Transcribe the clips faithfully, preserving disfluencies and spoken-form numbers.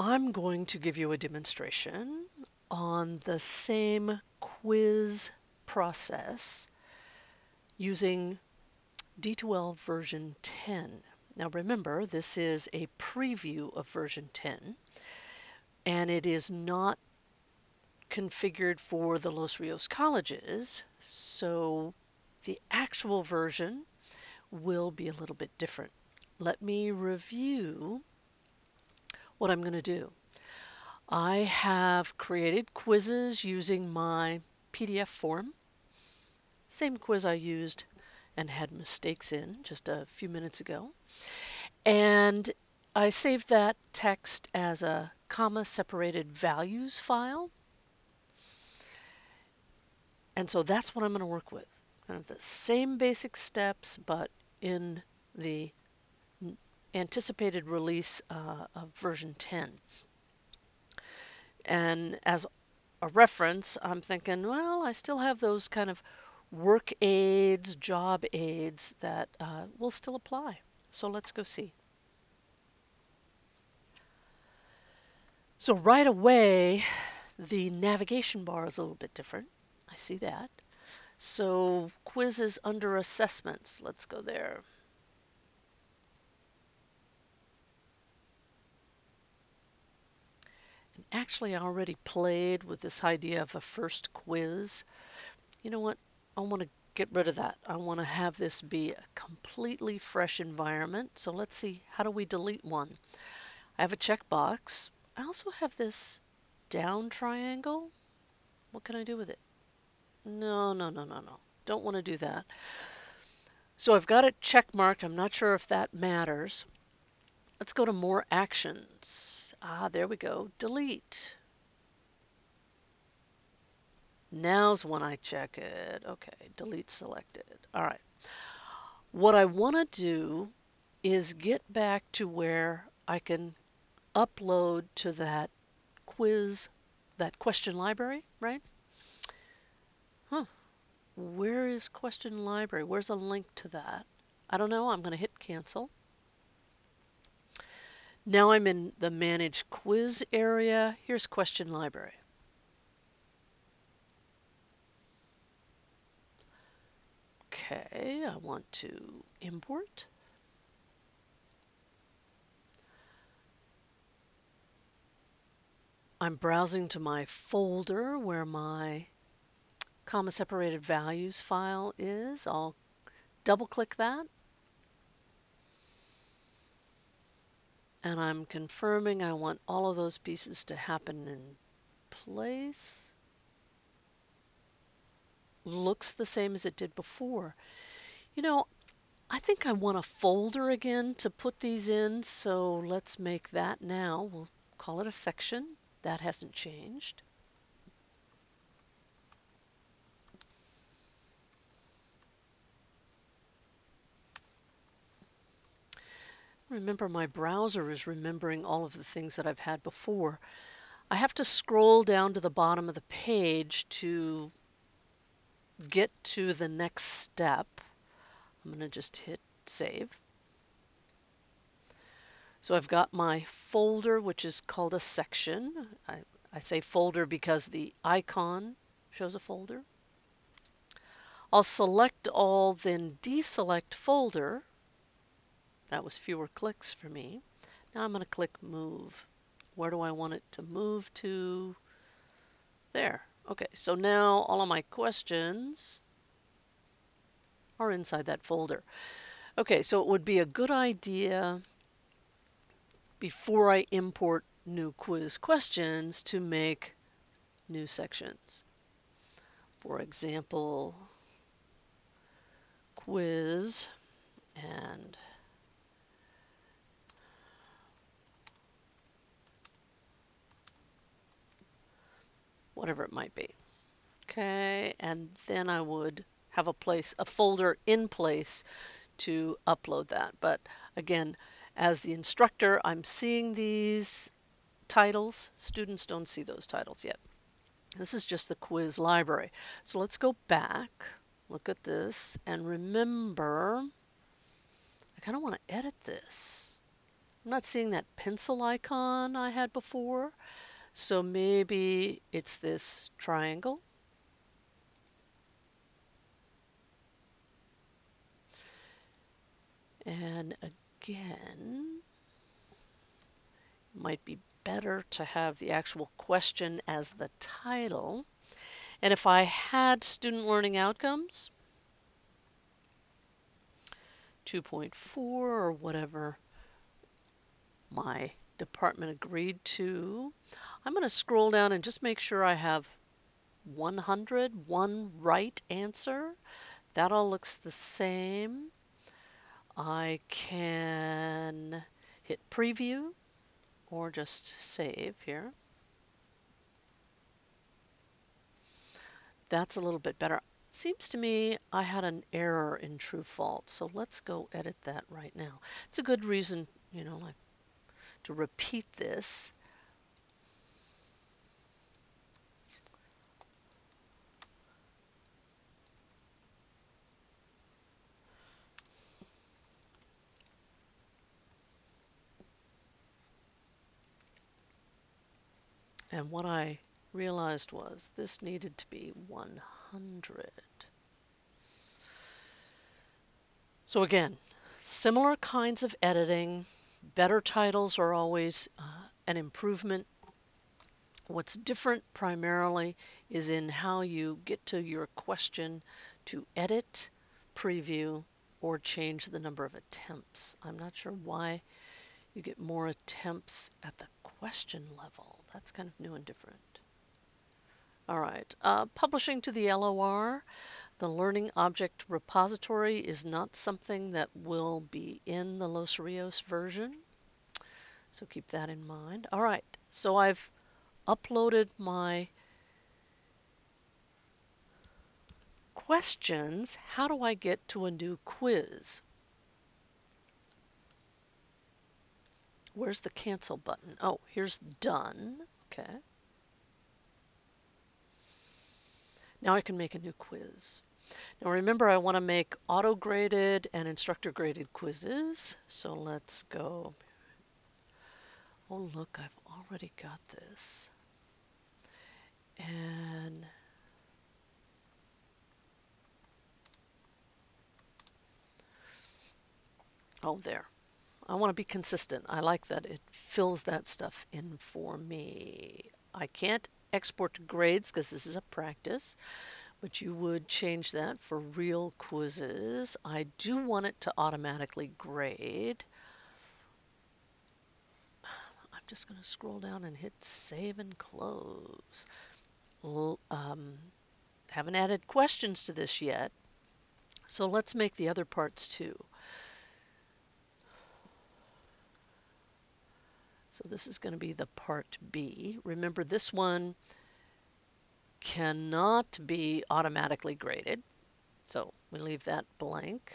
I'm going to give you a demonstration on the same quiz process using D two L version ten. Now remember, this is a preview of version ten, and it is not configured for the Los Rios colleges, so the actual version will be a little bit different. Let me review what I'm going to do. I have created quizzes using my P D F form, same quiz I used and had mistakes in just a few minutes ago, and I saved that text as a comma separated values file, and so that's what I'm going to work with. Kind of the same basic steps, but in the anticipated release uh, of version ten. And as a reference, I'm thinking, well, I still have those kind of work aids, job aids that uh, will still apply. So let's go see. So right away, the navigation bar is a little bit different. I see that. So quizzes under assessments. Let's go there. And actually, I already played with this idea of a first quiz. You know what? I want to get rid of that. I want to have this be a completely fresh environment. So let's see, how do we delete one? I have a checkbox. I also have this down triangle. What can I do with it? No, no, no, no, no. Don't want to do that. So I've got it check marked. I'm not sure if that matters. Let's go to more actions. Ah, there we go. Delete. Now's when I check it. Okay, delete selected. All right. What I want to do is get back to where I can upload to that quiz, that question library, right? Huh. Where is question library? Where's a link to that? I don't know. I'm going to hit cancel. Now I'm in the manage quiz area. Here's question library. Okay, I want to import. I'm browsing to my folder where my comma separated values file is. I'll double click that. And I'm confirming I want all of those pieces to happen in place. Looks the same as it did before. You know, I think I want a folder again to put these in, so let's make that now. We'll call it a section. That hasn't changed. Remember, my browser is remembering all of the things that I've had before. I have to scroll down to the bottom of the page to get to the next step. I'm going to just hit save. So I've got my folder, which is called a section. I, I say folder because the icon shows a folder. I'll select all, then deselect folder. That was fewer clicks for me. Now I'm going to click move. Where do I want it to move to? There. Okay, so now all of my questions are inside that folder. Okay, so it would be a good idea before I import new quiz questions to make new sections. For example, quiz and whatever it might be. Okay, and then I would have a place, a folder in place to upload that. But again, as the instructor, I'm seeing these titles. Students don't see those titles yet. This is just the quiz library. So let's go back, look at this, and remember, I kind of want to edit this. I'm not seeing that pencil icon I had before. So maybe it's this triangle. And again, it might be better to have the actual question as the title. And if I had student learning outcomes, two point four or whatever my department agreed to, I'm going to scroll down and just make sure I have one hundred, one right answer. That all looks the same. I can hit preview or just save here. That's a little bit better. Seems to me I had an error in true false, so let's go edit that right now. It's a good reason, you know, like to repeat this. And what I realized was this needed to be one hundred. So again, similar kinds of editing. Better titles are always uh, an improvement. What's different primarily is in how you get to your question to edit, preview, or change the number of attempts. I'm not sure why you get more attempts at the question level. That's kind of new and different. All right, uh, publishing to the L O R. The Learning Object Repository is not something that will be in the Los Rios version, so keep that in mind. All right, so I've uploaded my questions. How do I get to a new quiz? Where's the cancel button? Oh, here's done, okay. Now I can make a new quiz. Now remember, I want to make auto-graded and instructor-graded quizzes. So let's go. Oh, look, I've already got this. And oh, there. I want to be consistent. I like that it fills that stuff in for me. I can't export to grades because this is a practice, but you would change that for real quizzes. I do want it to automatically grade. I'm just going to scroll down and hit save and close. Um, haven't added questions to this yet, so let's make the other parts too. So this is going to be the part B. Remember, this one cannot be automatically graded, so we leave that blank.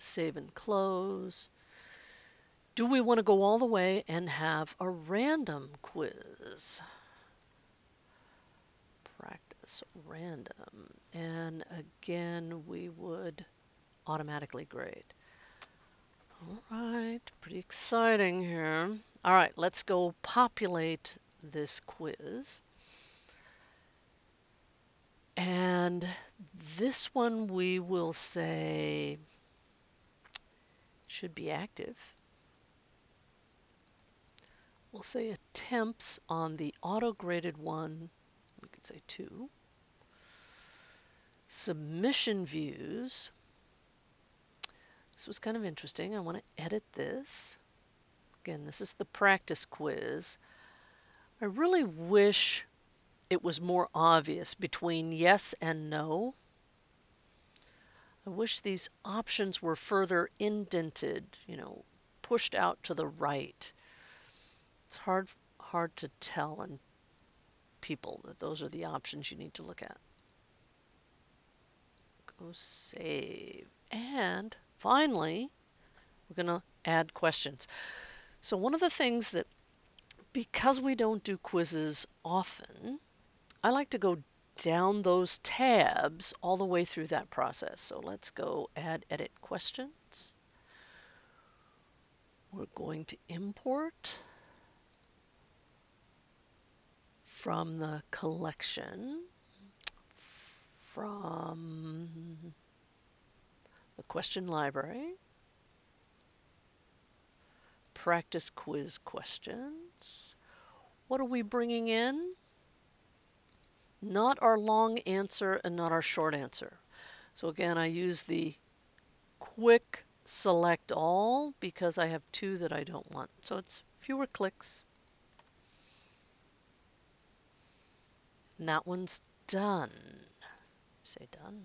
Save and close. Do we want to go all the way and have a random quiz? Practice random. And again, we would automatically grade. All right, pretty exciting here. All right, let's go populate this quiz. And this one we will say should be active. We'll say attempts on the auto-graded one. We could say two. Submission views. This was kind of interesting. I want to edit this. Again, this is the practice quiz. I really wish it was more obvious between yes and no. I wish these options were further indented, you know, pushed out to the right. It's hard, hard to tell in people that those are the options you need to look at. Go save. And finally, we're going to add questions. So one of the things that, because we don't do quizzes often, I like to go down those tabs all the way through that process. So let's go add edit questions. We're going to import from the collection, from the question library, practice quiz questions. What are we bringing in? Not our long answer and not our short answer. So again, I use the quick select all because I have two that I don't want. So it's fewer clicks. And that one's done. Say done.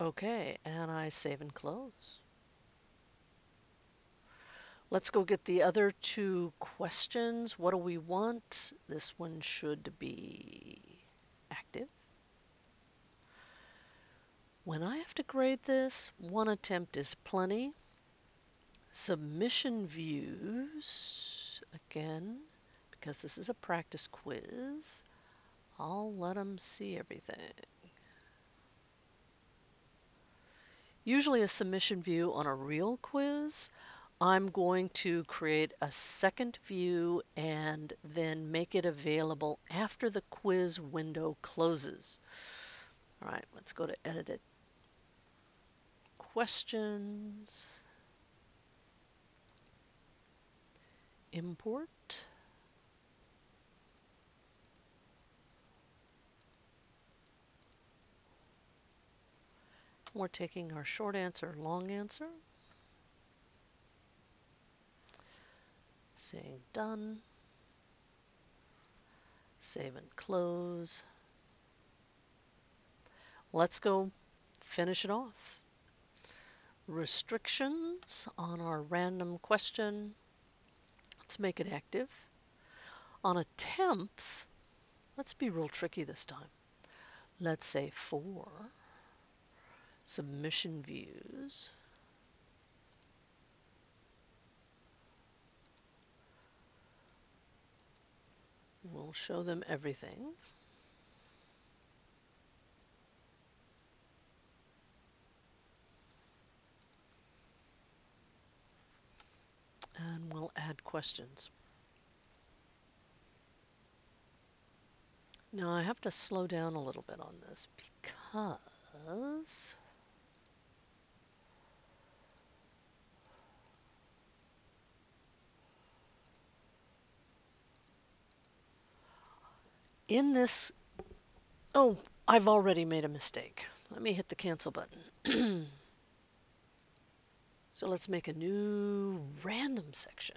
Okay, and I save and close. Let's go get the other two questions. What do we want? This one should be active. When I have to grade this, one attempt is plenty. Submission views, again, because this is a practice quiz, I'll let them see everything. Usually a submission view on a real quiz, I'm going to create a second view and then make it available after the quiz window closes. All right, let's go to edit it. Questions. Import. We're taking our short answer, long answer. Saying done, save and close. Let's go finish it off. Restrictions on our random question. Let's make it active. On attempts, let's be real tricky this time. Let's say four submission views. We'll show them everything. And we'll add questions. Now I have to slow down a little bit on this because in this, oh, I've already made a mistake. Let me hit the cancel button. So let's make a new random section.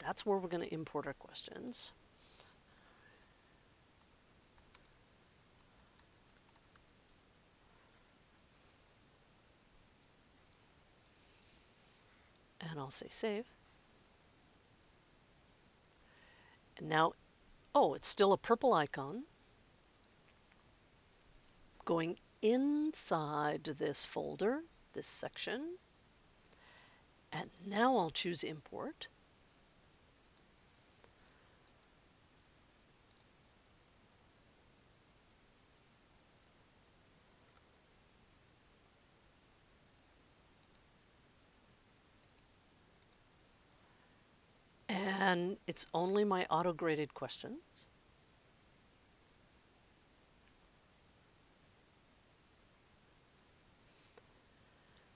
That's where we're going to import our questions. And I'll say save. And now, oh, it's still a purple icon. Going inside this folder, this section, and now I'll choose import. And it's only my auto-graded questions.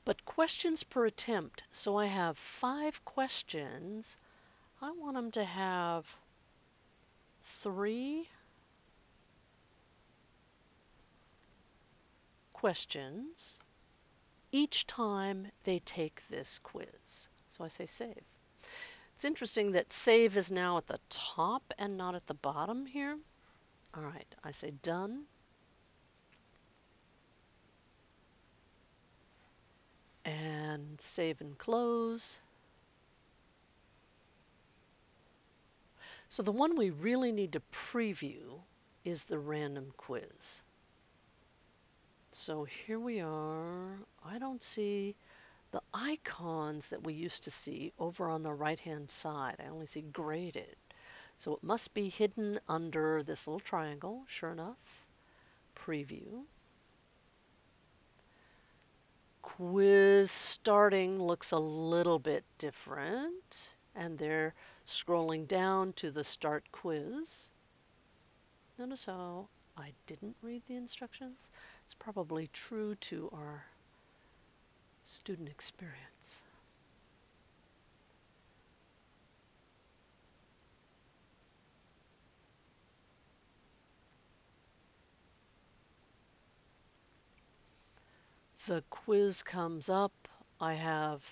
But questions per attempt. So I have five questions. I want them to have three questions each time they take this quiz. So I say save. It's interesting that save is now at the top and not at the bottom here. All right, I say done. And save and close. So the one we really need to preview is the random quiz. So here we are. I don't see the icons that we used to see over on the right-hand side. I only see graded. So it must be hidden under this little triangle, sure enough. Preview. quiz starting looks a little bit different, and they're scrolling down to the start quiz. Notice how I didn't read the instructions. It's probably true to our student experience. The quiz comes up. I have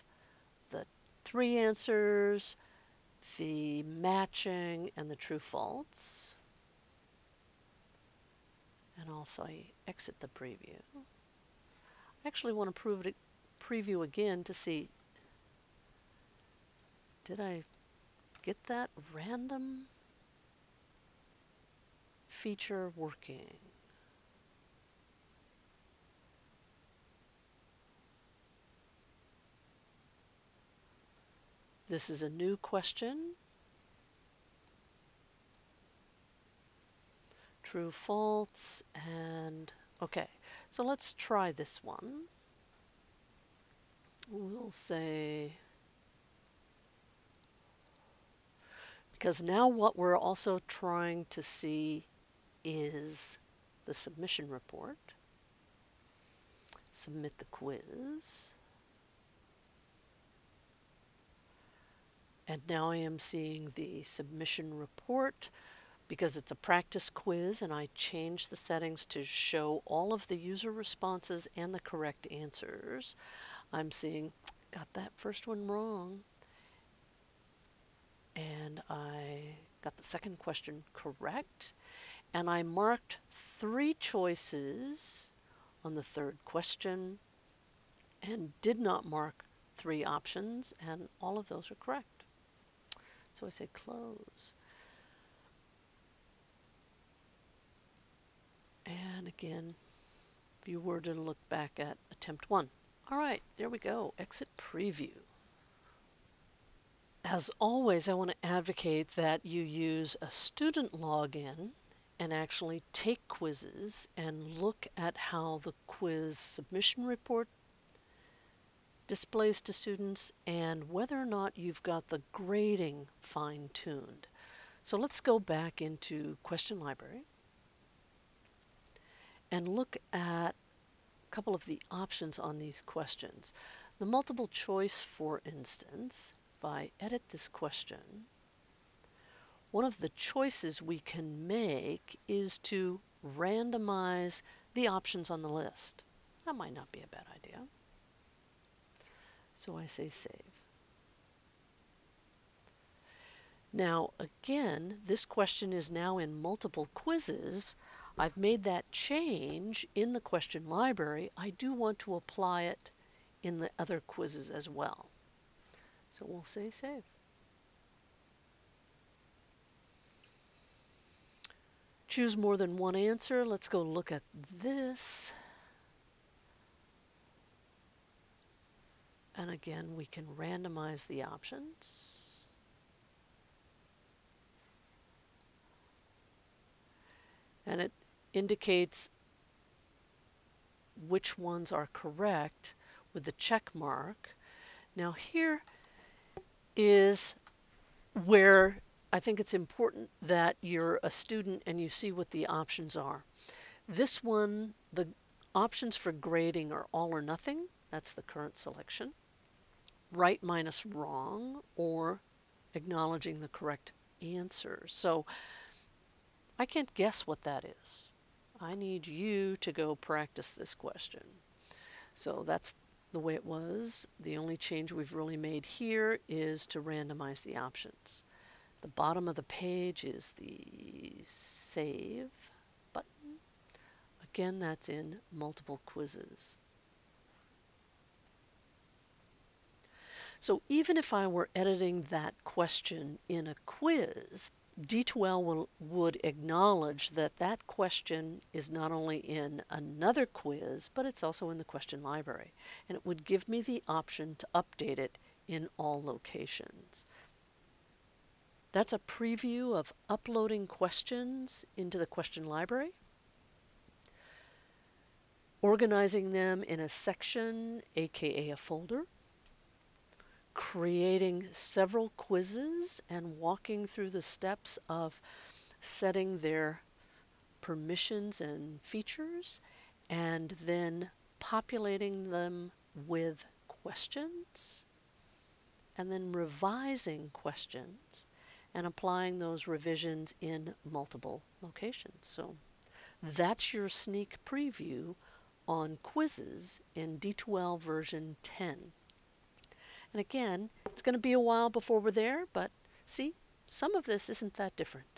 the three answers, the matching, and the true false. And also I exit the preview. I actually want to prove it, preview again to see, did I get that random feature working? This is a new question. True, false, and okay. So let's try this one. We'll say, because now what we're also trying to see is the submission report. Submit the quiz. And now I am seeing the submission report because it's a practice quiz, and I changed the settings to show all of the user responses and the correct answers. I'm seeing, got that first one wrong. And I got the second question correct. And I marked three choices on the third question and did not mark three options, and all of those are correct. So I say close. And again, if you were to look back at attempt one. All right, there we go, exit preview. As always, I want to advocate that you use a student login and actually take quizzes and look at how the quiz submission report displays to students and whether or not you've got the grading fine-tuned. So let's go back into question library and look at a couple of the options on these questions. The multiple choice, for instance, if I edit this question, one of the choices we can make is to randomize the options on the list. That might not be a bad idea. So I say save. Now again, this question is now in multiple quizzes. I've made that change in the question library. I do want to apply it in the other quizzes as well. So we'll say save. Choose more than one answer. Let's go look at this. And again, we can randomize the options. And it indicates which ones are correct with the check mark. Now here is where I think it's important that you're a student and you see what the options are. This one, the options for grading are all or nothing. That's the current selection. Right minus wrong, or acknowledging the correct answer. So I can't guess what that is. I need you to go practice this question. So that's the way it was. The only change we've really made here is to randomize the options. The bottom of the page is the save button. Again, that's in multiple quizzes. So even if I were editing that question in a quiz, D two L will, would acknowledge that that question is not only in another quiz, but it's also in the question library. And it would give me the option to update it in all locations. That's a preview of uploading questions into the question library. organizing them in a section, aka a folder, creating several quizzes and walking through the steps of setting their permissions and features, and then populating them with questions, and then revising questions and applying those revisions in multiple locations. So that's your sneak preview on quizzes in D two L version ten. And again, it's going to be a while before we're there, but see, some of this isn't that different.